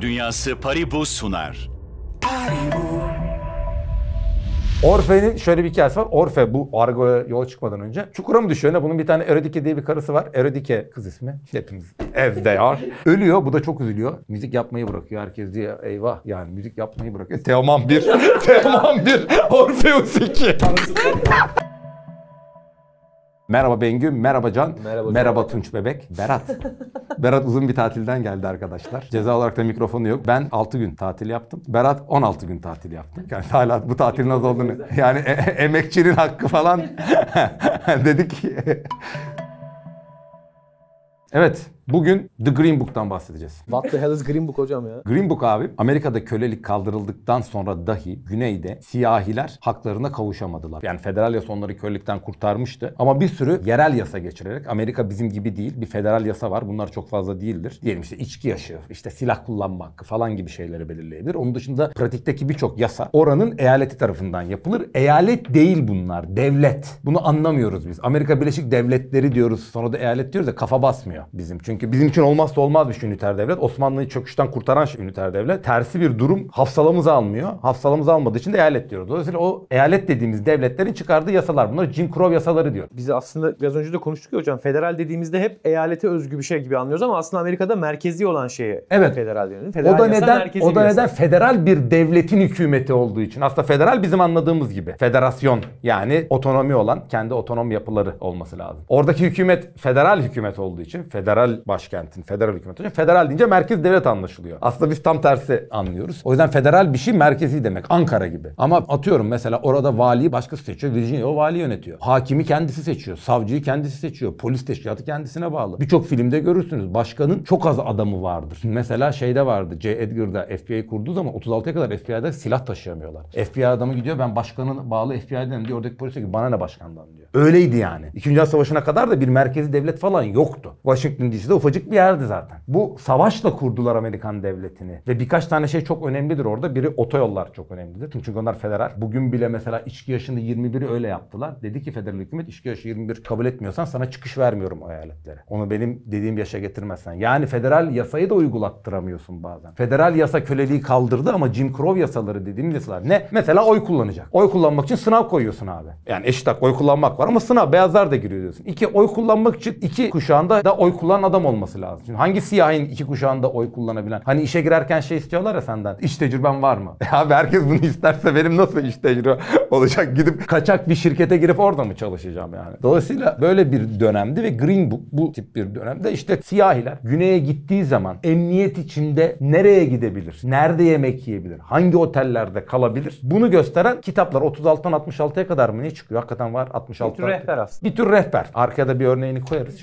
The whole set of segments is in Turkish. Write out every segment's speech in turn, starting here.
Onların Dünyası Paribu sunar. Orfe'nin şöyle bir hikayesi var. Orfe bu Argo'ya yola çıkmadan önce çukura mı düşüyor? Ne? Bunun bir tane Eurydice diye bir karısı var. Eurydice kız ismi. Hepimiz evde yar. Ölüyor. Bu da çok üzülüyor. Müzik yapmayı bırakıyor. Herkes diyor eyvah yani müzik yapmayı bırakıyor. Teoman 1. Teoman 1. Orpheus 2. Merhaba Bengü, merhaba Can, merhaba Tunç Bebek, Berat. Berat uzun bir tatilden geldi arkadaşlar. Ceza olarak da mikrofonu yok. Ben 6 gün tatil yaptım. Berat 16 gün tatil yaptı. Yani hala bu tatilin az olduğunu, yani emekçinin hakkı falan dedik. Evet. Bugün The Green Book'tan bahsedeceğiz. What the hell is Green Book hocam ya? Green Book abi, Amerika'da kölelik kaldırıldıktan sonra dahi güneyde siyahiler haklarına kavuşamadılar. Yani federal yasa onları kölelikten kurtarmıştı. Ama bir sürü yerel yasa geçirerek, Amerika bizim gibi değil, bir federal yasa var. Bunlar çok fazla değildir. Diyelim işte içki yaşı, işte silah kullanma hakkı falan gibi şeyleri belirleyebilir. Onun dışında pratikteki birçok yasa oranın eyaleti tarafından yapılır. Eyalet değil bunlar, devlet. Bunu anlamıyoruz biz. Amerika Birleşik Devletleri diyoruz, sonra da eyalet diyoruz da kafa basmıyor bizim. Çünkü bizim için olmazsa olmaz bir üniter devlet. Osmanlı'yı çöküşten kurtaran üniter devlet. Tersi bir durum hafsalamızı almıyor. Hafsalamızı almadığı için de eyalet diyoruz. Dolayısıyla o eyalet dediğimiz devletlerin çıkardığı yasalar. Bunlar Jim Crow yasaları diyor. Biz aslında biraz önce de konuştuk ya hocam. Federal dediğimizde hep eyalete özgü bir şey gibi anlıyoruz ama aslında Amerika'da merkezi olan şeye evet, federal diyoruz. Federal o da neden federal bir devletin hükümeti olduğu için. Aslında federal bizim anladığımız gibi. Federasyon yani otonomi olan kendi otonom yapıları olması lazım. Oradaki hükümet federal hükümet olduğu için federal başkentin federal hükümeti. Federal deyince merkez devlet anlaşılıyor. Aslında biz tam tersi anlıyoruz. O yüzden federal bir şey merkezi demek. Ankara gibi. Ama atıyorum mesela orada valiyi başkası seçiyor. Virginia o vali yönetiyor. Hakimi kendisi seçiyor. Savcıyı kendisi seçiyor. Polis teşkilatı kendisine bağlı. Birçok filmde görürsünüz. Başkanın çok az adamı vardır. Mesela şeyde vardı. J. Edgar'da FBI'yi kurduğu zaman 36'ya kadar FBI'de silah taşıyamıyorlar. FBI adamı gidiyor ben başkanın bağlı FBI'den diyor. Oradaki polis diyor ki bana ne başkandan diyor. Öyleydi yani. 2. Dünya Savaşı'na kadar da bir merkezi devlet falan yoktu. Washington DC'de ufacık bir yerdi zaten. Bu savaşla kurdular Amerikan devletini. Ve birkaç tane şey çok önemlidir orada. Biri otoyollar çok önemlidir. Çünkü onlar federal. Bugün bile mesela içki yaşını 21'i öyle yaptılar. Dedi ki federal hükümet içki yaşı 21 kabul etmiyorsan sana çıkış vermiyorum o eyaletlere. Onu benim dediğim yaşa getirmezsen. Yani federal yasayı da uygulattıramıyorsun bazen. Federal yasa köleliği kaldırdı ama Jim Crow yasaları dediğim yasalar ne? Mesela oy kullanacak. Oy kullanmak için sınav koyuyorsun abi. Yani eşit hak oy kullanmak var ama sınav beyazlar da giriyor diyorsun. Oy kullanmak için iki kuşağında da oy kullanan adam olması lazım. Şimdi hangi siyahin iki kuşağında oy kullanabilen? Hani işe girerken şey istiyorlar ya senden. İş tecrüben var mı? Abi herkes bunu isterse benim nasıl iş tecrübe olacak? Gidip kaçak bir şirkete girip orada mı çalışacağım yani? Dolayısıyla böyle bir dönemdi ve Green Book bu tip bir dönemde işte siyahiler güneye gittiği zaman emniyet içinde nereye gidebilir? Nerede yemek yiyebilir? Hangi otellerde kalabilir? Bunu gösteren kitaplar 36'dan 66'ya kadar mı ne çıkıyor? Hakikaten var 66'dan. Bir tür rehber aslında. Bir tür rehber. Arkada bir örneğini koyarız.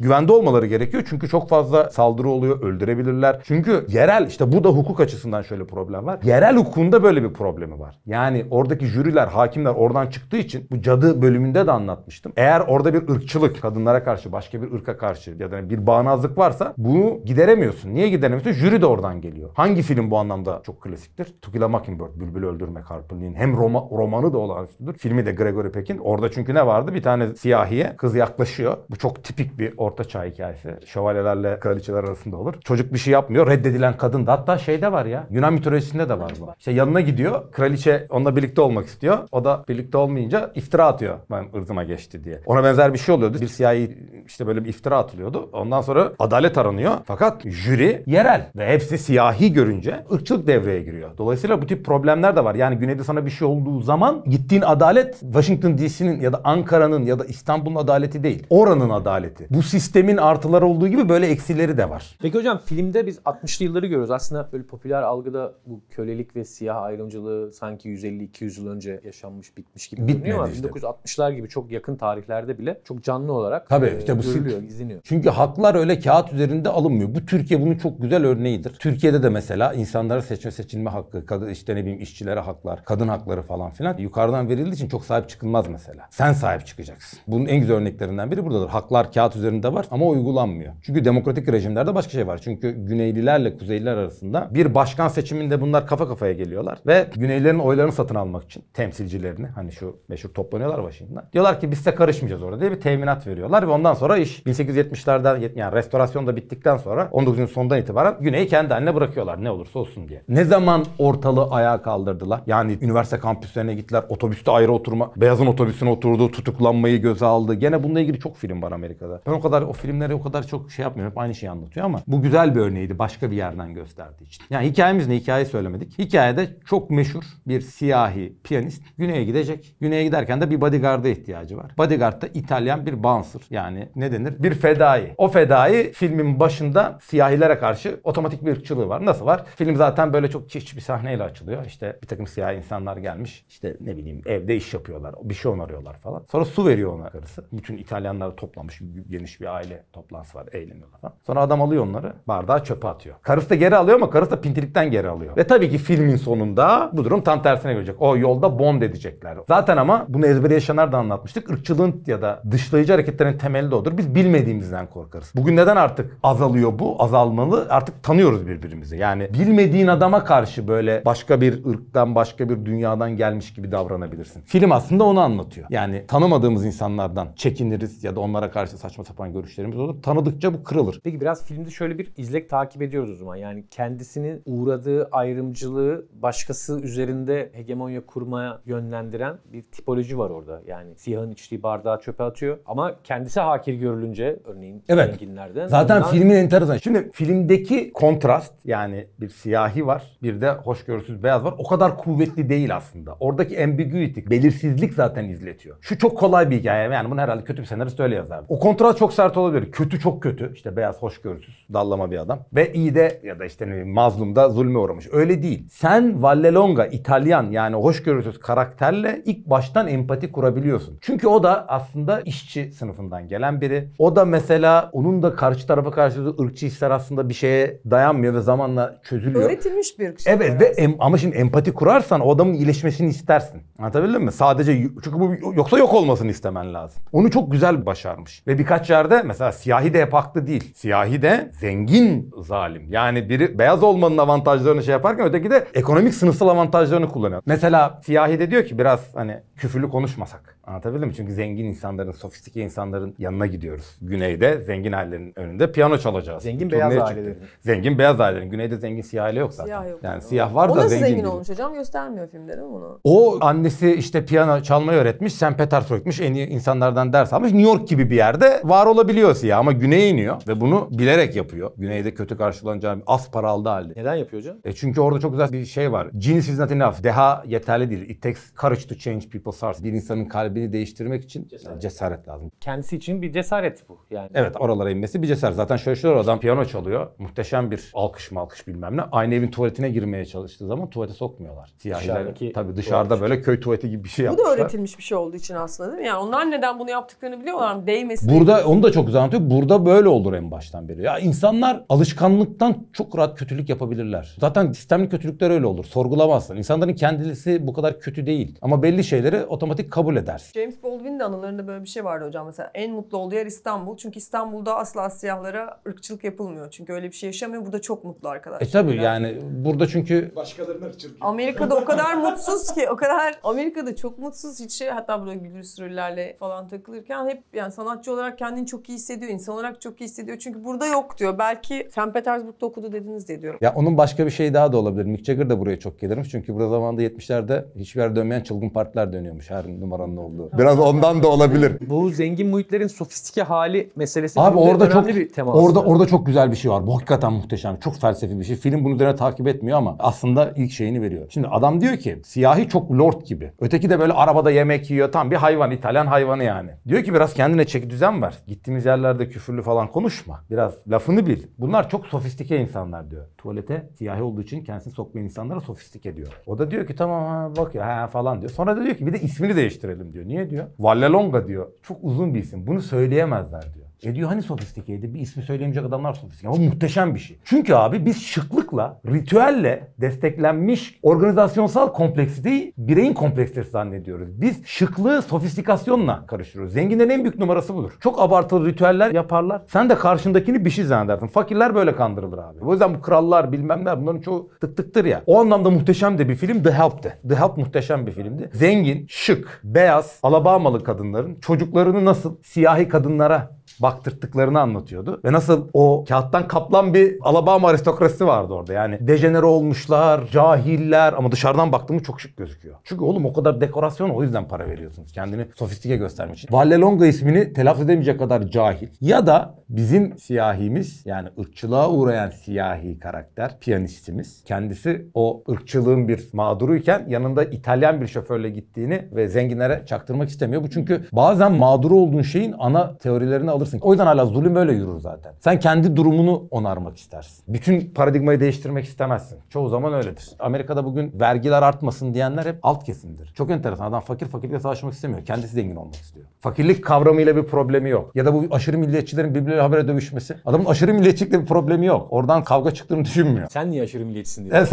Güvende olmaları gerekiyor çünkü çok fazla saldırı oluyor, öldürebilirler. Çünkü yerel, işte bu da hukuk açısından şöyle problem var. Yerel hukukunda böyle bir problemi var. Yani oradaki jüriler, hakimler oradan çıktığı için bu cadı bölümünde de anlatmıştım. Eğer orada bir ırkçılık, kadınlara karşı, başka bir ırka karşı ya da bir bağnazlık varsa bunu gideremiyorsun. Niye gideremiyorsun? Jüri de oradan geliyor. Hangi film bu anlamda çok klasiktir? To Kill a Mockingbird, Bülbül Öldürmek Harper Lee'nin hem romanı da olağanüstüdür. Filmi de Gregory Peck'in. Orada çünkü ne vardı? Bir tane siyahiye kız yaklaşıyor. Bu çok tipik bir orta çağ hikayesi. Şövalyelerle kraliçeler arasında olur. Çocuk bir şey yapmıyor. Reddedilen kadın da. Hatta şeyde var ya. Yunan mitolojisinde de var bu. İşte yanına gidiyor. Kraliçe onunla birlikte olmak istiyor. O da birlikte olmayınca iftira atıyor. Ben ırzıma geçti diye. Ona benzer bir şey oluyordu. Bir siyahi işte böyle bir iftira atılıyordu. Ondan sonra adalet aranıyor. Fakat jüri yerel. Ve hepsi siyahi görünce ırkçılık devreye giriyor. Dolayısıyla bu tip problemler de var. Yani güneyde sana bir şey olduğu zaman gittiğin adalet Washington DC'nin ya da Ankara'nın ya da İstanbul'un adaleti değil. Oranın adaleti. Bu sistemin artıları olduğu gibi böyle eksileri de var. Peki hocam filmde biz 60'lı yılları görüyoruz. Aslında böyle popüler algıda bu kölelik ve siyah ayrımcılığı sanki 150-200 yıl önce yaşanmış bitmiş gibi görünüyor ama işte. 1960'lar gibi çok yakın tarihlerde bile çok canlı olarak görülüyor, izleniyor. Çünkü haklar öyle kağıt üzerinde alınmıyor. Bu Türkiye bunun çok güzel örneğidir. Türkiye'de de mesela insanlara seçilme hakkı, kadın işte ne bileyim işçilere haklar, kadın hakları falan filan yukarıdan verildiği için çok sahip çıkılmaz mesela. Sen sahip çıkacaksın. Bunun en güzel örneklerinden biri buradadır. Haklar kağıt üzerinde var ama o uygulanmıyor. Çünkü demokratik rejimlerde başka şey var. Çünkü Güneylilerle Kuzeyliler arasında bir başkan seçiminde bunlar kafa kafaya geliyorlar ve Güneylilerin oylarını satın almak için temsilcilerini, hani şu meşhur toplanıyorlar Washington'da. Diyorlar ki biz size karışmayacağız orada diye bir teminat veriyorlar ve ondan sonra iş 1870'lerden, yani restorasyon da bittikten sonra 19. sonundan itibaren Güney'i kendi haline bırakıyorlar ne olursa olsun diye. Ne zaman ortalığı ayağa kaldırdılar? Yani üniversite kampüslerine gittiler, otobüste ayrı oturma, beyazın otobüsüne oturdu, tutuklanmayı göze aldı. Gene bununla ilgili çok film var Amerika'da. Ben o kadar o filmlere o kadar çok şey yapmıyorum. Hep aynı şeyi anlatıyor ama bu güzel bir örneğiydi başka bir yerden gösterdiği için. Yani hikayemiz ne? Hikayeyi söylemedik. Hikayede çok meşhur bir siyahi piyanist Güney'e gidecek. Güney'e giderken de bir bodyguarda ihtiyacı var. Bodyguard da İtalyan bir bouncer, yani ne denir? Bir fedai. O fedai filmin başında siyahilere karşı otomatik bir ırkçılığı var. Nasıl var? Film zaten böyle çok çiş bir sahneyle açılıyor. İşte bir takım siyahi insanlar gelmiş. İşte ne bileyim evde iş yapıyorlar. Bir şey onarıyorlar falan. Sonra su veriyor ona karısı. Bütün İtalyanları toplamış. Geniş bir aile toplantısı var. Eğleniyorlar falan. Sonra adam alıyor onları. Bardağı çöpe atıyor. Karısı da geri alıyor ama karısı da pintilikten geri alıyor. Ve tabii ki filmin sonunda bu durum tam tersine gelecek. O yolda bond edecekler. Zaten ama bunu Ezberi Yaşanar'da anlatmıştık. Irkçılığın ya da dışlayıcı hareketlerin temeli de odur. Biz bilmediğimizden korkarız. Bugün neden artık azalıyor bu? Azalmalı. Artık tanıyoruz birbirimizi. Yani bilmediğin adama karşı böyle başka bir ırktan, başka bir dünyadan gelmiş gibi davranabilirsin. Film aslında onu anlatıyor. Yani tanımadığımız insanlardan çekiniriz ya da onlara karşı saçma sapan görüşlerimiz olur. Tanıdıkça bu kırılır. Peki biraz filmde şöyle bir izlek takip ediyoruz o zaman. Yani kendisinin uğradığı ayrımcılığı başkası üzerinde hegemonya kurmaya yönlendiren bir tipoloji var orada. Yani siyahın içtiği bardağı çöpe atıyor ama kendisi hakir görülünce örneğin zenginlerden. Evet. Zaten bundan... filmin enteresan. Şimdi filmdeki kontrast, yani bir siyahi var bir de hoşgörüsüz beyaz var. O kadar kuvvetli değil aslında. Oradaki ambiguity, belirsizlik zaten izletiyor. Şu çok kolay bir hikaye. Yani bunu herhalde kötü bir senarist öyle yazardı. O kontrast çok sert olabilir. Kötü çok kötü. İşte beyaz hoşgörüsüz, dallama bir adam. Ve iyi de ya da işte mazlum da zulme uğramış. Öyle değil. Sen Vallelonga, İtalyan yani hoşgörüsüz karakterle ilk baştan empati kurabiliyorsun. Çünkü o da aslında işçi sınıfından gelen biri. O da mesela onun da karşı tarafa karşı ırkçı hisler aslında bir şeye dayanmıyor ve zamanla çözülüyor. Öğretilmiş bir ırkçı. Evet ve ama şimdi empati kurarsan o adamın iyileşmesini istersin. Anlatabildim mi? Sadece çünkü bu yoksa yok olmasını istemen lazım. Onu çok güzel başarmış. Ve birkaç yerde mesela siyahi de hep haklı değil. Siyahi de zengin zalim. Yani biri beyaz olmanın avantajlarını şey yaparken öteki de ekonomik sınıfsal avantajlarını kullanıyor. Mesela siyahi de diyor ki biraz hani küfürlü konuşmasak. Anlatabildim mi? Çünkü zengin insanların, sofistike insanların yanına gidiyoruz. Güneyde zengin ailelerin önünde piyano çalacağız. Zengin beyaz ailelerin. Zengin beyaz ailelerin. Güneyde zengin siyah aile yok zaten. Siyah yok. Yani siyah var o da zengin. O nasıl zengin olmuş hocam? Göstermiyor filmde değil mi bunu? O annesi işte piyano çalmayı öğretmiş. Saint Petersburg'muş. En iyi insanlardan ders almış. New York gibi bir yerde var olabiliyor siyah ama güneye iniyor ve bunu bilerek yapıyor. Güneyde kötü karşılanacağını az para aldığı halde. Neden yapıyor hocam? Çünkü orada çok güzel bir şey var. Genius is not enough. Deha yeterli değil. It takes courage to change people's hearts. Bir insanın kalbini değiştirmek için cesaret lazım. Kendisi için bir cesaret bu yani. Evet, oralara inmesi bir cesaret. Zaten şöyle adam piyano çalıyor. Muhteşem bir alkış bilmem ne. Aynı evin tuvaletine girmeye çalıştığı zaman tuvalete sokmuyorlar. Siyahiler tabii dışarıda tuvalet. Böyle köy tuvaleti gibi bir şey yapmışlar. Bu da öğretilmiş bir şey olduğu için aslında değil mi? Yani onlar neden bunu yaptıklarını biliyorlar mı? Değmesin. Burada onu da çok güzel anlatıyor. Burada böyle olur en baştan beri. Ya insanlar alışkanlıktan çok rahat kötülük yapabilirler. Zaten sistemli kötülükler öyle olur. Sorgulamazsın. İnsanların kendisi bu kadar kötü değil. Ama belli şeyleri otomatik kabul edersin. James Baldwin'in de anılarında böyle bir şey vardı hocam. Mesela en mutlu olduğu yer İstanbul. Çünkü İstanbul'da asla siyahlara ırkçılık yapılmıyor. Çünkü öyle bir şey yaşamıyor. Burada çok mutlu arkadaşlar. Tabii yani burada çünkü başkalarına ırkçılık. Amerika'da o kadar mutsuz ki. O kadar Amerika'da çok mutsuz. Hiç şey, hatta böyle gülüsürlerle falan takılırken hep yani sanatçı olarak kendini çok iyi hissediyor. İnsan olarak çok iyi hissediyor. Çünkü burada yok diyor. Belki St. Petersburg'da okudu dediniz diye diyorum. Ya onun başka bir şey daha da olabilir. Mick Jagger da buraya çok gelirmiş. Çünkü burada zamanında 70'lerde hiçbir yerde dönmeyen çılgın partiler dönüyormuş. Her numaranın olduğu. Biraz ondan da olabilir. Bu zengin muhitlerin sofistike hali meselesi. Abi orada çok bir temas. Orada çok güzel bir şey var. Bu hakikaten muhteşem. Çok felsefi bir şey. Film bunu üzerine takip etmiyor ama aslında ilk şeyini veriyor. Şimdi adam diyor ki siyahi çok lord gibi. Öteki de böyle arabada yemek yiyor. Tam bir hayvan. İtalyan hayvanı yani. Diyor ki biraz kendine çeki düzen ver. Gittiğimiz yerlerde küfürlü falan konuşma. Biraz lafını bil. Bunlar çok sofistike insanlar diyor. Tuvalete siyahi olduğu için kendisini sokmayan insanlara sofistike diyor. O da diyor ki tamam ha, bak ya falan diyor. Sonra da diyor ki bir de ismini değiştirelim diyor. Niye diyor? Vallelonga diyor. Çok uzun bir isim. Bunu söyleyemezler diyor. Diyor hani sofistikeydi, bir ismi söylemeyecek adamlar sofistikeydi. Ama muhteşem bir şey. Çünkü abi biz şıklıkla, ritüelle desteklenmiş organizasyonsal kompleksiteyi bireyin kompleksitesi zannediyoruz. Biz şıklığı sofistikasyonla karıştırıyoruz. Zenginlerin en büyük numarası budur. Çok abartılı ritüeller yaparlar. Sen de karşındakini bir şey zannedersin. Fakirler böyle kandırılır abi. O yüzden bu krallar bilmem ne bunların çoğu tık tıktır ya. O anlamda muhteşem de bir film The Help'ti. The Help muhteşem bir filmdi. Zengin, şık, beyaz, Alabamalı kadınların çocuklarını nasıl siyahi kadınlara baktırttıklarını anlatıyordu. Ve nasıl o kağıttan kaplan bir Alabama aristokrasisi vardı orada. Yani dejenere olmuşlar, cahiller ama dışarıdan baktığımız çok şık gözüküyor. Çünkü oğlum o kadar dekorasyon, o yüzden para veriyorsunuz. Kendini sofistike göstermek için. Vallelonga ismini telaffuz edemeyecek kadar cahil. Ya da bizim siyahimiz, yani ırkçılığa uğrayan siyahi karakter, piyanistimiz. Kendisi o ırkçılığın bir mağduruyken yanında İtalyan bir şoförle gittiğini ve zenginlere çaktırmak istemiyor. Bu çünkü bazen mağduru olduğun şeyin ana teorilerini alır. O yüzden hala zulüm öyle yürür zaten. Sen kendi durumunu onarmak istersin. Bütün paradigmayı değiştirmek istemezsin. Çoğu zaman öyledir. Amerika'da bugün vergiler artmasın diyenler hep alt kesimdir. Çok enteresan. Adam fakirle savaşmak istemiyor. Kendisi zengin olmak istiyor. Fakirlik kavramıyla bir problemi yok. Ya da bu aşırı milliyetçilerin birbirleriyle habere dövüşmesi. Adamın aşırı milliyetçilikle bir problemi yok. Oradan kavga çıktığını düşünmüyor. Sen niye aşırı milliyetçisin diyor.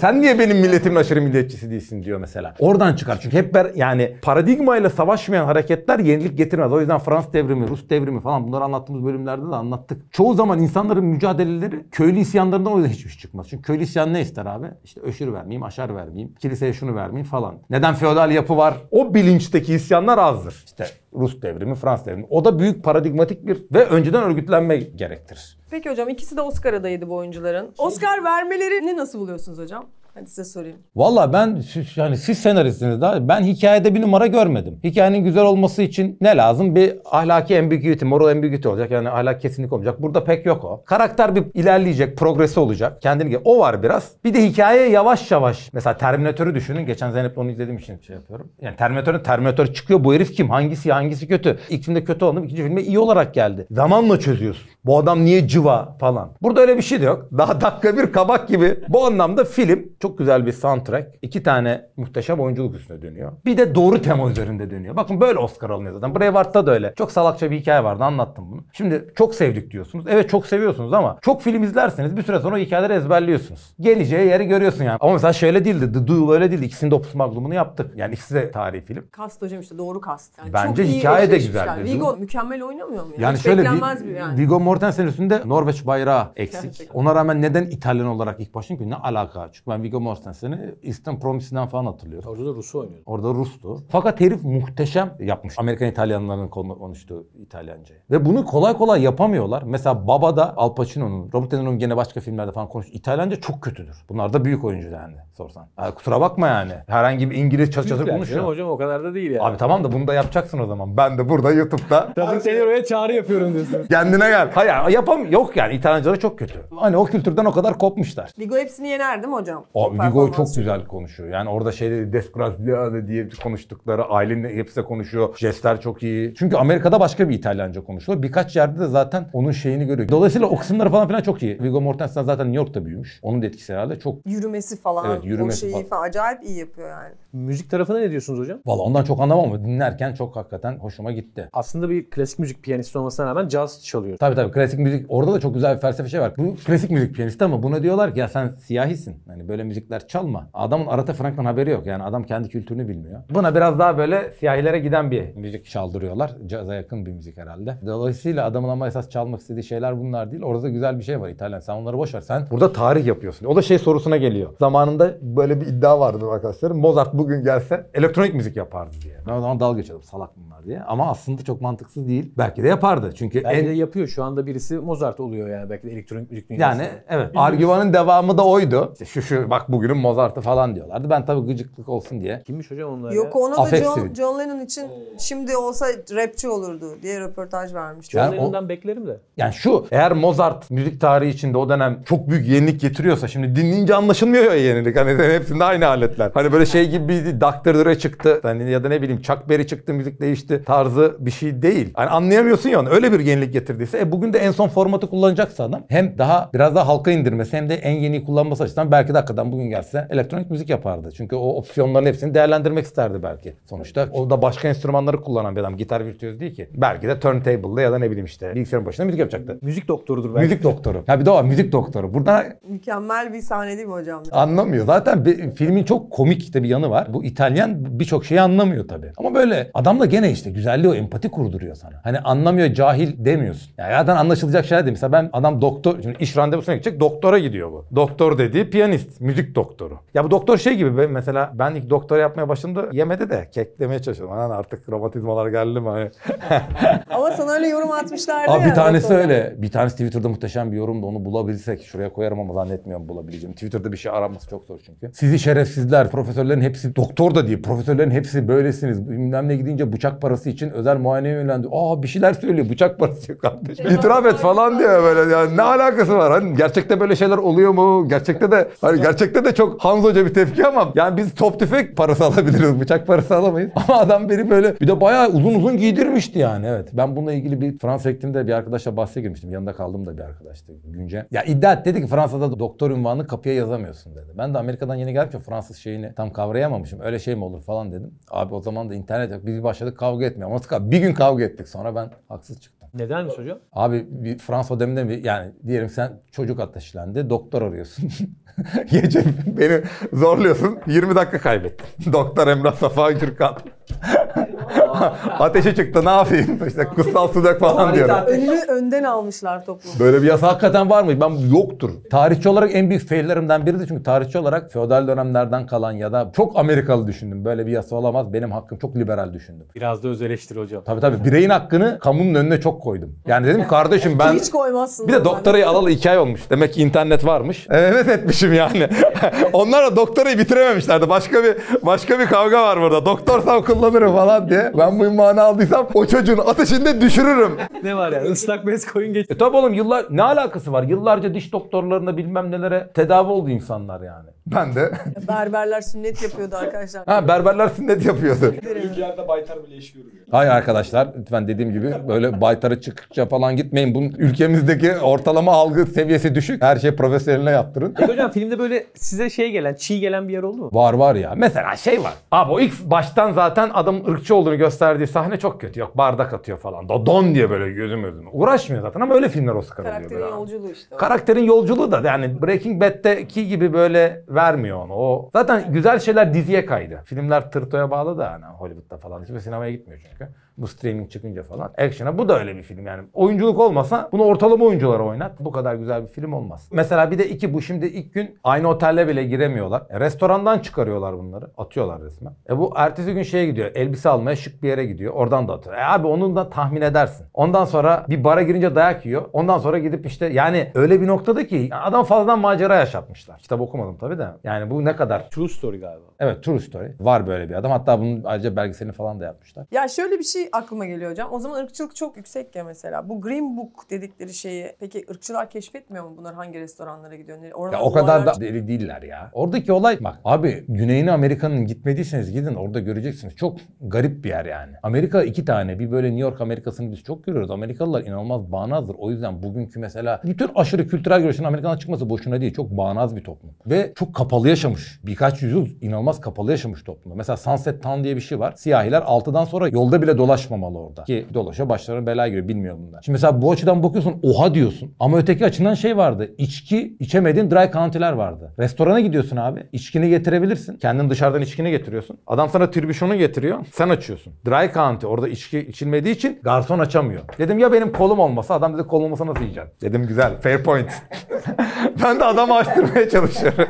Sen niye benim milletimin aşırı milliyetçisi değilsin diyor mesela. Oradan çıkar. Çünkü hep yani paradigmayla savaşmayan hareketler yenilik getirmez. O yüzden Fransız devrimi, Rus devrimi falan bunları anlattığımız bölümlerde de anlattık. Çoğu zaman insanların mücadeleleri köylü isyanlarından o yüzden hiçbir şey çıkmaz. Çünkü köylü isyan ne ister abi? İşte öşür vermeyeyim, aşar vermeyeyim, kiliseye şunu vermeyeyim falan. Neden feodal yapı var? O bilinçteki isyanlar azdır. İşte Rus devrimi, Fransız devrimi. O da büyük paradigmatik bir ve önceden örgütlenme gerektirir. Peki hocam ikisi de Oscar adayıydı bu oyuncuların. Oscar vermelerini nasıl buluyorsunuz hocam? Hadi size sorayım. Valla ben, yani siz senaristiniz daha, ben hikayede bir numara görmedim. Hikayenin güzel olması için ne lazım? Bir ahlaki ambiguity, moral ambiguity olacak. Yani ahlak kesinlik olmayacak. Burada pek yok o. Karakter bir ilerleyecek, progresi olacak. Kendini, o var biraz. Bir de hikaye yavaş yavaş. Mesela Terminator'u düşünün. Geçen Zeynep'le onu izlediğim için şey yapıyorum. Yani Terminator çıkıyor. Bu herif kim? Hangisi? Hangisi kötü? İlk filmde kötü olanı ikinci filme iyi olarak geldi. Zamanla çözüyorsun. Bu adam niye cıva falan. Burada öyle bir şey de yok. Daha dakika bir kabak gibi. Bu anlamda film çok güzel bir soundtrack. 2 tane muhteşem oyunculuk üstüne dönüyor. Bir de doğru tema üzerinde dönüyor. Bakın böyle Oscar alınıyor zaten. Braveheart'ta da öyle. Çok salakça bir hikaye vardı. Anlattım bunu. Şimdi çok sevdik diyorsunuz. Evet çok seviyorsunuz ama çok film izlerseniz bir süre sonra o hikayeleri ezberliyorsunuz. Geleceği yeri görüyorsun yani. Ama mesela şöyle değildi. The Duel öyle değildi. İkisinin de Opus Magnum'unu yaptık. Yani ikisi de tarihi film. Kast hocam işte doğru kast. Yani bence hikaye de güzeldi. Yani. Vigo mükemmel oynamıyor mu? Yani şöyle Vigo Mortensen üstünde Norveç bayrağı eksik. Gerçekten. Ona rağmen neden İtalyan olarak ilk başlayın ki? Ne alaka? Çünkü ben Vigo Mortensen'i İstanbul Promisi'nden falan hatırlıyorum. Orada da Rus'u oynuyordu. Orada Rus'tu. Fakat herif muhteşem yapmış. Amerikan İtalyanların konuştuğu İtalyancayı. Ve bunu kolay kolay yapamıyorlar. Mesela Baba'da Al Pacino'nun, Robert Kennedy'nin gene başka filmlerde falan konuştuğu İtalyanca çok kötüdür. Bunlar da büyük oyuncu yani sorsan. Yani kusura bakma yani. Herhangi bir İngiliz çatır konuşuyor. Hocam o kadar da değil yani. Abi tamam da bunu da yapacaksın o zaman. Ben de burada YouTube'da. Tabii seni oraya çağrı yapıyorum diyorsun. Kendine gel. Hayır yapamıyorum. Yok yani İtalyancaları çok kötü. Hani o kültürden o kadar kopmuşlar. Vigo hepsini yener değil mi hocam? Vigo çok güzel konuşuyor. Yani orada şeyleri desgraziade diye konuştukları ailenin hepsi konuşuyor. Jestler çok iyi. Çünkü Amerika'da başka bir İtalyanca konuşuyor. Birkaç yerde de zaten onun şeyini görüyor. Dolayısıyla o kısımları falan filan çok iyi. Vigo Mortensen zaten New York'ta büyümüş. Onun da etkisi herhalde çok. Yürümesi falan. Evet, yürümesi o şeyi falan. Acayip iyi yapıyor yani. Müzik tarafına ne diyorsunuz hocam? Valla ondan çok anlamam ama dinlerken çok hakikaten hoşuma gitti. Aslında bir klasik müzik piyanisti olmasına rağmen caz çalıyor. Tabii klasik müzik. Orada da çok güzel bir felsefe şey var. Bu klasik müzik piyanisti ama buna diyorlar ki ya sen siyahisin. Hani böyle müzikler çalma. Adamın Aretha Franklin haberi yok. Yani adam kendi kültürünü bilmiyor. Buna biraz daha böyle siyahilere giden bir müzik çaldırıyorlar. Caza yakın bir müzik herhalde. Dolayısıyla adamın ama esas çalmak istediği şeyler bunlar değil. Orada güzel bir şey var İtalyan. Sen onları boş ver. Sen burada tarih yapıyorsun. O da şey sorusuna geliyor. Zamanında böyle bir iddia vardı arkadaşlarım. Mozart bugün gelse elektronik müzik yapardı diye. Ben o zaman dalga geçerim salak bunlar diye. Ama aslında çok mantıksız değil. Belki de yapardı. Çünkü belki de yapıyor. Şu anda birisi Mozart oluyor yani. Belki de elektronik müzik dünyası. Yani evet. Argümanın devamı da oydu. İşte şu bak bugünün Mozart'ı falan diyorlardı. Ben tabii gıcıklık olsun diye. Kimmiş hocam onlar ya? Yok ona da John Lennon için şimdi olsa rapçi olurdu diye röportaj vermiş. John Lennon'dan beklerim de. Yani şu eğer Mozart müzik tarihi içinde o dönem çok büyük yenilik getiriyorsa şimdi dinleyince anlaşılmıyor ya yenilik. Hani hepsinde aynı aletler. Hani böyle şey gibi bir Dr. Dre çıktı. Hani ya da ne bileyim Chuck Berry çıktı müzik değişti. Tarzı bir şey değil. Hani anlayamıyorsun ya onu. Öyle bir yenilik getirdiyse bugün de en son formatı kullanacaksa adam hem daha biraz daha halka indirmesi hem de en yeni kullanması açısından belki de hakikaten adam bugün gelse elektronik müzik yapardı. Çünkü o opsiyonların hepsini değerlendirmek isterdi belki sonuçta. O da başka enstrümanları kullanan bir adam. Gitar virtüözü değil ki. Belki de turntable'da ya da ne bileyim işte bilgisayarın başında müzik yapacaktı. Müzik doktorudur belki. Müzik doktoru. Ya bir de o müzik doktoru. Burada mükemmel bir sahne değil mi hocam? Anlamıyor. Zaten filmin çok komik de bir yanı var. Bu İtalyan birçok şeyi anlamıyor tabii. Ama böyle adam da gene işte güzelliği o empati kurduruyor sana. Hani anlamıyor, cahil demiyorsun. Yani zaten anlaşılacak şeyler değil. Mesela ben adam doktor, şimdi iş randevusuna gidecek doktora gidiyor bu. Doktor dediği piyanist, müzik doktoru. Ya bu doktor şey gibi mesela ben ilk doktora yapmaya başladığımda yemede de keklemeye çalışıyordum. Lan artık romatizmalar geldi mi? Hani. Ama sana öyle yorum atmışlardı. Abi ya, bir tanesi doktora. Öyle. Bir tanesi Twitter'da muhteşem bir yorumdu. Onu bulabilirsek şuraya koyarım ama zannetmiyorum bulabileceğim. Twitter'da bir şey araması çok zor çünkü. Sizi şerefsizler, profesörlerin hepsi doktor da değil. Profesörlerin hepsi böylesiniz. Bilmem ne gidince bıçak parası için özel muayeneye yönlendi. Aa bir şeyler söylüyor. Bıçak parası yok kardeşim. İtiraf et falan diyor böyle. Yani ne alakası var? Hani gerçekte böyle şeyler oluyor mu? Gerçekte de hani gerçekte de çok Hanzoca bir tepki ama yani biz top tüfek parası alabiliriz. Bıçak parası alamayız. Ama adam beni böyle bir de bayağı uzun uzun giydirmişti yani. Evet. Ben bununla ilgili bir Fransa ektimde bir arkadaşla bahse girmiştim. Yanında kaldığım da bir arkadaştı Günce. Ya iddia et dedi ki Fransa'da doktor unvanını kapıya yazamıyorsun dedi. Ben de Amerika'dan yeni gelmişim. Fransız şeyini tam kavrayamamışım. Öyle şey mi olur falan dedim. Abi o zaman da internet yok. Biz başladık kavga etmeye. Ama bir gün kavga ettik. Sonra ben haksız çıktım. Nedenmiş hocam? Abi bir Fransa deminde bir yani diyelim sen çocuk ateşlendi, doktor arıyorsun. Gece beni zorluyorsun, 20 dakika kaybettin. Doktor Emrah Safa Gürkan. Ateşe çıktı ne yapayım işte kutsal sudak falan diyorum. Önünü önden almışlar toplum. Böyle bir yasa hakikaten var mı? Ben yoktur. Tarihçi olarak en büyük faillerimden biridir çünkü tarihçi olarak feodal dönemlerden kalan ya da çok Amerikalı düşündüm. Böyle bir yasa olamaz. Benim hakkım çok liberal düşündüm. Biraz da öz eleştiri hocam. Tabii bireyin hakkını kamunun önüne çok koydum. Yani dedim kardeşim ben hiç koymazsın. Bir de doktorayı alalı 2 ay olmuş. Demek ki internet varmış. Evet etmişim yani. Onlar da doktorayı bitirememişlerdi. Başka bir kavga var burada. Doktorsam kullanırım falan diye. Ben bu ünvanı aldıysam o çocuğun ateşinde düşürürüm. Ne var ya? Islak bez koyun geç. Tabii oğlum yıllar ne alakası var? Yıllarca diş doktorlarına bilmem nelere tedavi oldu insanlar yani. Ben de. Berberler sünnet yapıyordu arkadaşlar. Ha berberler sünnet yapıyordu. Ülkelerde baytar bile iş görüyor. Hayır arkadaşlar lütfen dediğim gibi böyle baytarı çıkça falan gitmeyin. Bunun ülkemizdeki ortalama algı seviyesi düşük. Her şey profesyoneline yaptırın. Hocam filmde böyle size şey gelen, çiğ gelen bir yer oldu mu? Var ya. Mesela şey var. Abi o ilk baştan zaten adamın ırkçı olduğunu gösterdiği sahne çok kötü. Yok bardak atıyor falan. Don diye böyle gözüme. Uğraşmıyor zaten ama öyle filmler o sıkılıyor. Karakterin böyle yolculuğu işte. O. Karakterin yolculuğu da yani Breaking Bad'teki gibi böyle vermiyor onu. O zaten güzel şeyler diziye kaydı. Filmler tırtoya bağlı da hani Hollywood'da falan. Hiçbir sinemaya gitmiyor çünkü. Bu streaming çıkınca falan. Action'a bu da öyle bir film yani. Oyunculuk olmasa bunu ortalama oyunculara oynat. Bu kadar güzel bir film olmaz. Mesela bir de bu şimdi ilk gün aynı otelle bile giremiyorlar. Restorandan çıkarıyorlar bunları. Atıyorlar resmen. Bu ertesi gün şeye gidiyor. Elbise almaya şık bir yere gidiyor. Oradan da atıyor. Abi onun da tahmin edersin. Ondan sonra bir bara girince dayak yiyor. Ondan sonra gidip işte yani öyle bir noktada ki adam fazladan macera yaşatmışlar. Kitap okumadım tabii de. Yani bu ne kadar? True Story galiba. Evet True Story. Var böyle bir adam. Hatta bunun ayrıca belgeselini falan da yapmışlar. Ya şöyle bir şey aklıma geliyor hocam. O zaman ırkçılık çok yüksek ya mesela. Bu Green Book dedikleri şeyi peki ırkçılar keşfetmiyor mu? Bunlar hangi restoranlara gidiyor? Ya o kadar da deli değiller ya. Oradaki olay bak abi Güneyine Amerika'nın gitmediyseniz gidin orada göreceksiniz. Çok garip bir yer yani. Amerika 2 tane. Bir böyle New York Amerika'sını biz çok görüyoruz. Amerikalılar inanılmaz bağnazdır. O yüzden bugünkü mesela bütün aşırı kültürel görüşün Amerika'dan çıkması boşuna değil. Çok bağnaz bir toplum. Ve çok kapalı yaşamış. Birkaç yüzyıl inanılmaz kapalı yaşamış toplumda. Mesela Sunset Town diye bir şey var. Siyahiler 6'dan sonra yolda bile dolaş orada. Ki dolaşa başlarına bela giriyor. Bilmiyor bunlar. Şimdi mesela bu açıdan bakıyorsun oha diyorsun. Ama öteki açıdan şey vardı. İçki içemediğin dry county'ler vardı. Restorana gidiyorsun abi. İçkini getirebilirsin. Kendin dışarıdan içkini getiriyorsun. Adam sana tribüşonu getiriyor. Sen açıyorsun. Dry county orada içki içilmediği için garson açamıyor. Dedim ya benim kolum olmasa. Adam dedi kolum olmasa nasıl yiyeceksin? Dedim güzel. Fair point. Ben de adamı açtırmaya çalışıyorum.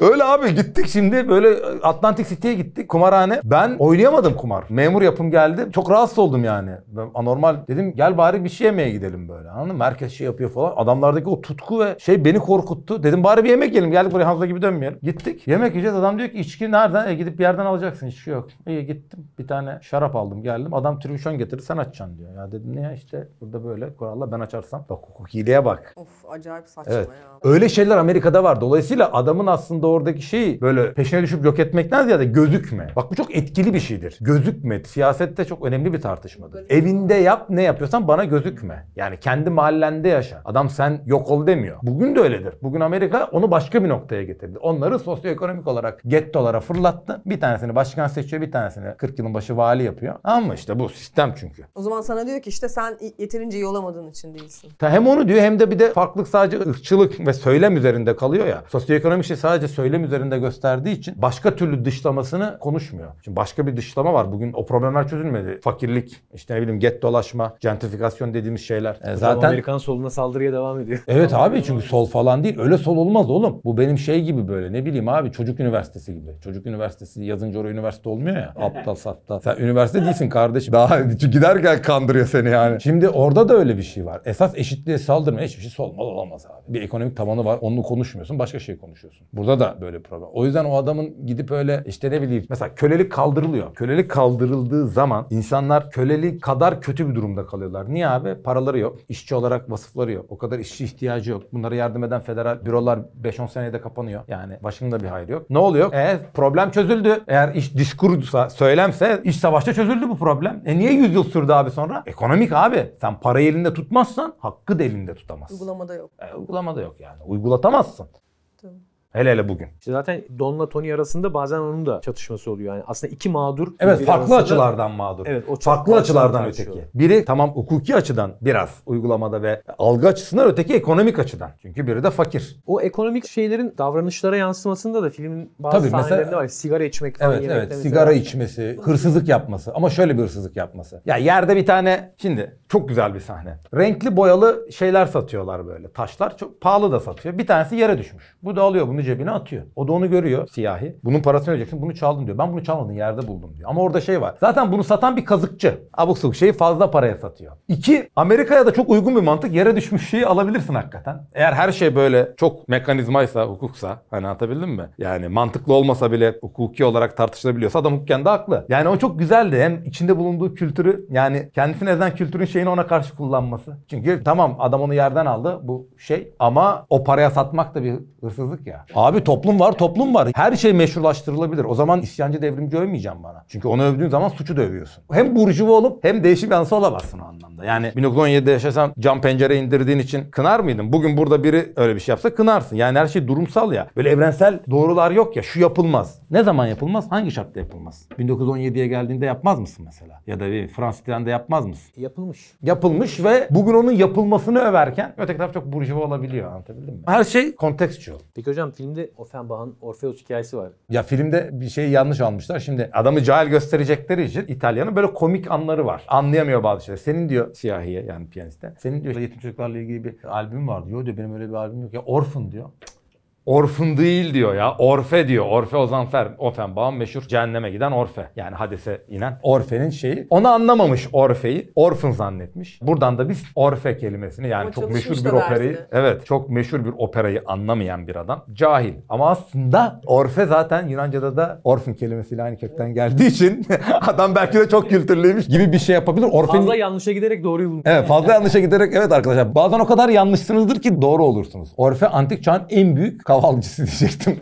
Öyle abi gittik şimdi böyle Atlantic City'ye gittik kumarhane. Ben oynayamadım kumar. Memur yapım geldi. Çok rahatsız oldum yani. Ben anormal dedim gel bari bir şey yemeye gidelim böyle anladın mı? Herkes şey yapıyor falan. Adamlardaki o tutku ve şey beni korkuttu. Dedim bari bir yemek yiyelim. Geldik buraya Hamza gibi dönmeyelim. Gittik. Yemek yiyeceğiz. Adam diyor ki içki nereden? Gidip bir yerden alacaksın. İçki yok. İyi gittim. Bir tane şarap aldım geldim. Adam tribüşon getirdi sen açacaksın diyor. Ya dedim ne ya işte burada böyle kuralla ben açarsam. Bak hukuk hileye bak. Of acayip saçma evet. Ya. Öyle şeyler Amerika'da var. Dolayısıyla adamın aslında aslında oradaki şeyi böyle peşine düşüp yok etmekten ziyade gözükme. Bak bu çok etkili bir şeydir. Gözükme. Siyasette çok önemli bir tartışmadır. Evinde yap, ne yapıyorsan bana gözükme. Yani kendi mahallende yaşa. Adam sen yok ol demiyor. Bugün de öyledir. Bugün Amerika onu başka bir noktaya getirdi. Onları sosyoekonomik olarak gettolara fırlattı. Bir tanesini başkan seçiyor, bir tanesini 40 yılın başı vali yapıyor. Ama işte bu sistem çünkü. O zaman sana diyor ki işte sen yeterince iyi olamadığın için değilsin. Hem onu diyor hem de bir de farklılık sadece ırkçılık ve söylem üzerinde kalıyor ya. Sosyoekonomik şey sadece söylem üzerinde gösterdiği için başka türlü dışlamasını konuşmuyor. Şimdi başka bir dışlama var. Bugün o problemler çözülmedi. Fakirlik, işte ne bileyim gettolaşma, gentrifikasyon dediğimiz şeyler. Zaten Amerikan soluna saldırıya devam ediyor. Evet abi çünkü sol falan değil. Öyle sol olmaz oğlum. Bu benim şey gibi böyle ne bileyim abi çocuk üniversitesi gibi. Çocuk üniversitesi yazınca oraya üniversite olmuyor ya. Aptal saptal. Sen üniversite değilsin kardeşim. Daha giderken kandırıyor seni yani. Şimdi orada da öyle bir şey var. Esas eşitliğe saldırmaya hiçbir şey solmalı olamaz abi. Bir ekonomik tabanı var. Onu konuşmuyorsun. Başka şey konuşuyorsun. Burada da böyle bir problem. O yüzden o adamın gidip öyle işte ne bileyim. Mesela kölelik kaldırılıyor. Kölelik kaldırıldığı zaman insanlar kölelik kadar kötü bir durumda kalıyorlar. Niye abi? Paraları yok. İşçi olarak vasıfları yok. O kadar işçi ihtiyacı yok. Bunlara yardım eden federal bürolar 5-10 senede kapanıyor. Yani başında bir hayır yok. Ne oluyor? Problem çözüldü. Eğer iş diskursa, söylemse iç savaşta çözüldü bu problem. Niye 100 yıl sürdü abi sonra? Ekonomik abi. Sen parayı elinde tutmazsan hakkı da elinde tutamazsın. Uygulamada yok. Uygulamada yok yani. Uygulatamazsın. Tamam. Hele hele bugün. İşte zaten Don'la Tony arasında bazen onun da çatışması oluyor. Yani aslında iki mağdur. Evet farklı açılardan mağdur. Evet, o farklı açılardan öteki. Biri tamam hukuki açıdan biraz uygulamada ve algı açısından öteki ekonomik açıdan. Çünkü biri de fakir. O ekonomik şeylerin davranışlara yansımasında da filmin bazı sahnelerinde mesela, var. Sigara içmek falan. Evet sigara içmesi, hırsızlık yapması. Ama şöyle bir hırsızlık yapması. Ya yerde bir tane şimdi çok güzel bir sahne. Renkli boyalı şeyler satıyorlar böyle. Taşlar çok pahalı da satıyor. Bir tanesi yere düşmüş. Bu da alıyor bunu cebine atıyor. O da onu görüyor siyahi. Bunun parasını ödeyeceksin. Bunu çaldım diyor. Ben bunu çalmadım. Yerde buldum diyor. Ama orada şey var. Zaten bunu satan bir kazıkçı. Abuk sabuk şeyi fazla paraya satıyor. İki, Amerika'ya da çok uygun bir mantık. Yere düşmüş şeyi alabilirsin hakikaten. Eğer her şey böyle çok mekanizmaysa, hukuksa hani anlatabildim mi? Yani mantıklı olmasa bile hukuki olarak tartışılabiliyorsa adam hukuken de haklı. Yani o çok güzeldi. Hem içinde bulunduğu kültürü yani kendisini ezen kültürün şeyini ona karşı kullanması. Çünkü tamam adam onu yerden aldı bu şey ama o paraya satmak da bir hırsızlık ya. Abi toplum var. Her şey meşrulaştırılabilir. O zaman isyancı devrimci övmeyeceğim bana. Çünkü onu övdüğün zaman suçu da övüyorsun. Hem burjuva olup hem değişik yansı olamazsın o anlamda. Yani 1917'de yaşasan cam pencere indirdiğin için kınar mıydın? Bugün burada biri öyle bir şey yapsa kınarsın. Yani her şey durumsal ya. Böyle evrensel doğrular yok ya. Şu yapılmaz. Ne zaman yapılmaz? Hangi şartta yapılmaz? 1917'ye geldiğinde yapmaz mısın mesela? Ya da bir Fransız İtalian'da yapmaz mısın? Yapılmış ve bugün onun yapılmasını överken öteki taraf çok burjuva olabiliyor. Anlatabildim mi? Her şey kontekstüel. Peki hocam filmde Offenbach'ın Orpheus hikayesi var. Ya filmde bir şeyi yanlış almışlar. Şimdi adamı cahil gösterecekleri için İtalyan'ın böyle komik anları var. Anlayamıyor bazı şeyler. Senin diyor siyahiye yani piyaniste. Senin diyor yetim çocuklarla ilgili bir albüm vardı. Yo diyor benim öyle bir albüm yok ya. Orphan diyor. Orphan değil diyor ya. Orfe diyor. Orfe Ozanfer. Offenbach'ın meşhur cehenneme giden Orfe. Yani Hades'e inen Orfe'nin şeyi. Onu anlamamış Orfe'yi. Orphan zannetmiş. Buradan da biz Orfe kelimesini yani ama çok meşhur bir operayı. Dersi. Evet. Çok meşhur bir operayı anlamayan bir adam. Cahil. Ama aslında Orfe zaten Yunanca'da da Orphan kelimesiyle aynı kökten geldiği için adam belki de çok kültürlüymüş gibi bir şey yapabilir. Orfe'nin... Fazla yanlışa giderek doğruyu bulmuş. Evet. Fazla yanlışa giderek evet arkadaşlar. Bazen o kadar yanlışsınızdır ki doğru olursunuz. Orfe antik çağın en büyük kavalcısı diyecektim.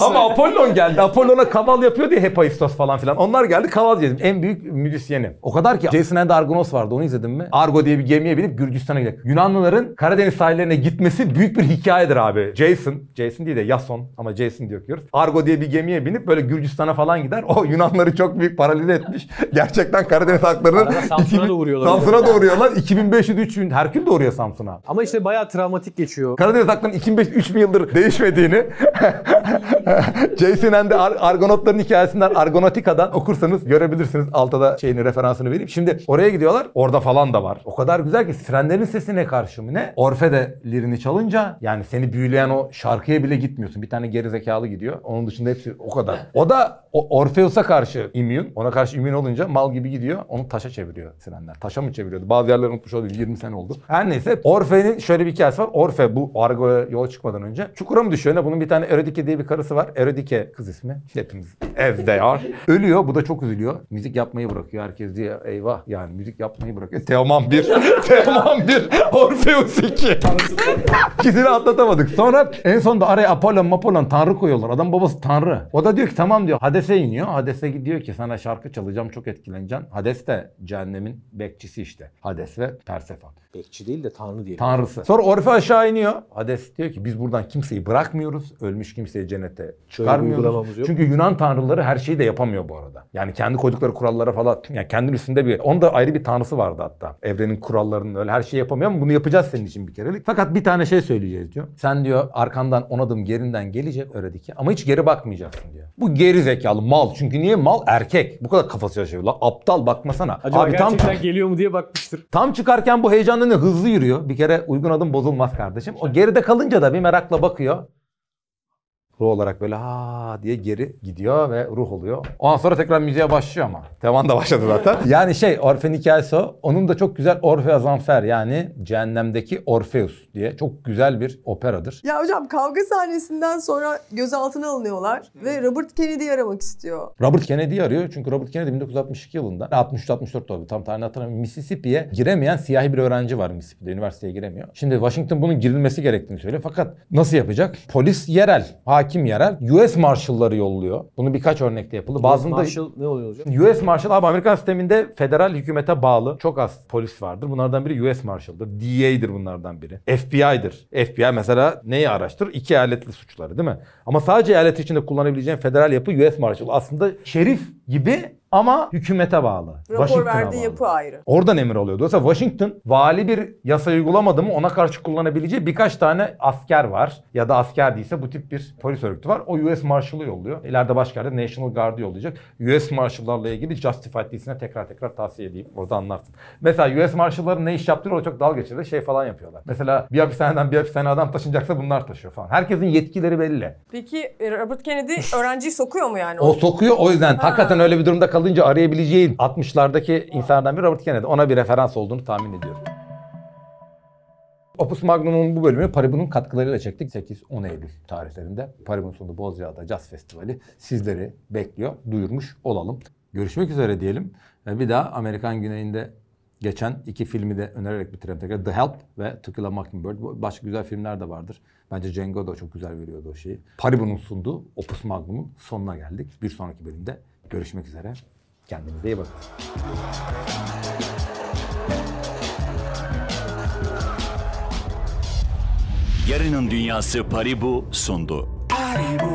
Ama Apollon geldi. Apollon'a kaval yapıyor diye Hephaistos falan filan. Onlar geldi kaval diyeceğim. En büyük müzisyenim. O kadar ki Jason and Argonos vardı. Onu izledin mi? Argo diye bir gemiye binip Gürcistan'a gidiyor. Yunanlıların Karadeniz sahillerine gitmesi büyük bir hikayedir abi. Jason değil de Jason ama Jason diyoruz. Argo diye bir gemiye binip böyle Gürcistan'a falan gider. O Yunanları çok büyük paralize etmiş. Gerçekten Karadeniz halklarının Samsun'a da uğruyorlar. 2500-3000 Herkül de uğruyor Samsun'a. Ama işte bayağı travmatik geçiyor. Karadeniz halklarının 3000 yıldır değişmediğini Jason and Argonautların hikayesinden Argonautica'dan okursanız görebilirsiniz. Altta da şeyini referansını vereyim. Şimdi oraya gidiyorlar. Orada falan da var. O kadar güzel ki sirenlerin sesine karşı mı ne? Orfe de lirini çalınca yani seni büyüleyen o şarkıya bile gitmiyorsun. Bir tane gerizekalı gidiyor. Onun dışında hepsi o kadar. O da Orpheus'a karşı immün. Ona karşı immün olunca mal gibi gidiyor. Onu taşa çeviriyor sirenler. Taşa mı çeviriyordu? Bazı yerler unutmuş oldu. 20 sene oldu. Her neyse. Orfe'nin şöyle bir hikayesi var. Orfe bu Argo'ya yola çıkmadan önce çukura mı düşüyor? Bunun bir tane Eurydice diye diye bir karısı var. Eurydice kız ismi. Hepimiz evde yar. Ölüyor. Bu da çok üzülüyor. Müzik yapmayı bırakıyor. Herkes diyor eyvah yani müzik yapmayı bırakıyor. Teoman 1. Teoman 1. Orpheus 2. İkisini atlatamadık. Sonra en sonunda araya Apollon tanrı koyuyorlar. Adam babası tanrı. O da diyor ki tamam diyor. Hades'e iniyor. Hades'e gidiyor ki sana şarkı çalacağım çok etkileneceksin. Hades de cehennemin bekçisi işte. Hades ve Persefon. Bekçi değil de tanrı diyelim. Tanrısı. Sonra Orfe aşağı iniyor. Hades diyor ki biz buradan kimseyi bırakmıyoruz. Ölmüş kimseyi cennete çıkarmıyoruz. Çünkü Yunan tanrıları her şeyi de yapamıyor bu arada. Yani kendi koydukları kurallara falan. Yani kendin üstünde bir. Onun da ayrı bir tanrısı vardı hatta. Evrenin kurallarının öyle her şeyi yapamıyor ama bunu yapacağız senin için bir kerelik. Fakat bir tane şey söyleyeceğiz diyor. Sen diyor arkandan 10 adım gerinden gelecek Eurydice ama hiç geri bakmayacaksın diyor. Bu geri zekalı mal. Çünkü niye mal? Erkek. Bu kadar kafası yaşıyor. La aptal bakmasana. Acaba abi gerçekten tam geliyor mu diye bakmıştır. Tam çıkarken bu heyecanla hızlı yürüyor. Bir kere uygun adım bozulmaz kardeşim. O geride kalınca da bir merakla bakıyor. Ruh olarak böyle ha diye geri gidiyor ve ruh oluyor. Ondan sonra tekrar müziğe başlıyor ama. Tevan da başladı zaten. Yani şey Orfe'nin hikayesi o. Onun da çok güzel Orfeus Zanfer yani cehennemdeki Orfeus diye çok güzel bir operadır. Ya hocam kavga sahnesinden sonra gözaltına alınıyorlar ve Robert Kennedy'yi aramak istiyor. Robert Kennedy'yi arıyor çünkü Robert Kennedy 1962 yılında 63-64 oldu tam tarihini hatırlamıyorum. Mississippi'ye giremeyen siyahi bir öğrenci var Mississippi'de. Üniversiteye giremiyor. Şimdi Washington bunun girilmesi gerektiğini söylüyor. Fakat nasıl yapacak? Polis yerel. Hakim yerel U.S. Marshall'ları yolluyor. Bunu birkaç örnekte yapıldı. Bazında Marshall ne oluyor hocam? U.S. Marshall abi Amerikan sisteminde federal hükümete bağlı çok az polis vardır. Bunlardan biri U.S. Marshall'dır. DEA'dir bunlardan biri. FBI'dir. FBI mesela neyi araştırır? İki eyaletli suçları değil mi? Ama sadece eyalet içinde kullanabileceğin federal yapı U.S. Marshall. Aslında şerif gibi ama hükümete bağlı. Rapor verdiği yapı ayrı. Oradan emir alıyordu. Oysa Washington vali bir yasa uygulamadı mı ona karşı kullanabileceği birkaç tane asker var. Ya da asker değilse bu tip bir polis örgütü var. O U.S. Marshal'ı yolluyor. İleride başka yerde National Guard'ı yollayacak. U.S. Marshal'larla ilgili Justified dizisine tekrar tavsiye edeyim. Orada anlarsın. Mesela U.S. Marshal'ların ne iş yaptığını çok dalga geçirdi. Şey falan yapıyorlar. Mesela bir hapishaneden bir hapishaneye adam taşınacaksa bunlar taşıyor falan. Herkesin yetkileri belli. Peki Robert Kennedy öğrenciyi sokuyor mu yani? O sokuyor o yüzden. Ha. Hakikaten öyle bir durumda kalınca arayabileceğin 60'lardaki insanlardan biri Robert Kennedy. Ona bir referans olduğunu tahmin ediyorum. Opus Magnum'un bu bölümünü Paribu'nun katkılarıyla çektik. 8-10 Eylül tarihlerinde Paribu'nun sonunda Bozcaada Jazz Festivali sizleri bekliyor. Duyurmuş olalım. Görüşmek üzere diyelim. Ve bir daha Amerikan güneyinde geçen iki filmi de önererek bitirelim tekrar. The Help ve To Kill a Mockingbird. Başka güzel filmler de vardır. Bence Django da çok güzel veriyordu o şeyi. Paribu'nun sunduğu Opus Magnum'un sonuna geldik. Bir sonraki bölümde görüşmek üzere. Kendinize iyi bakın. Yarının Dünyası Paribu sundu. Paribu.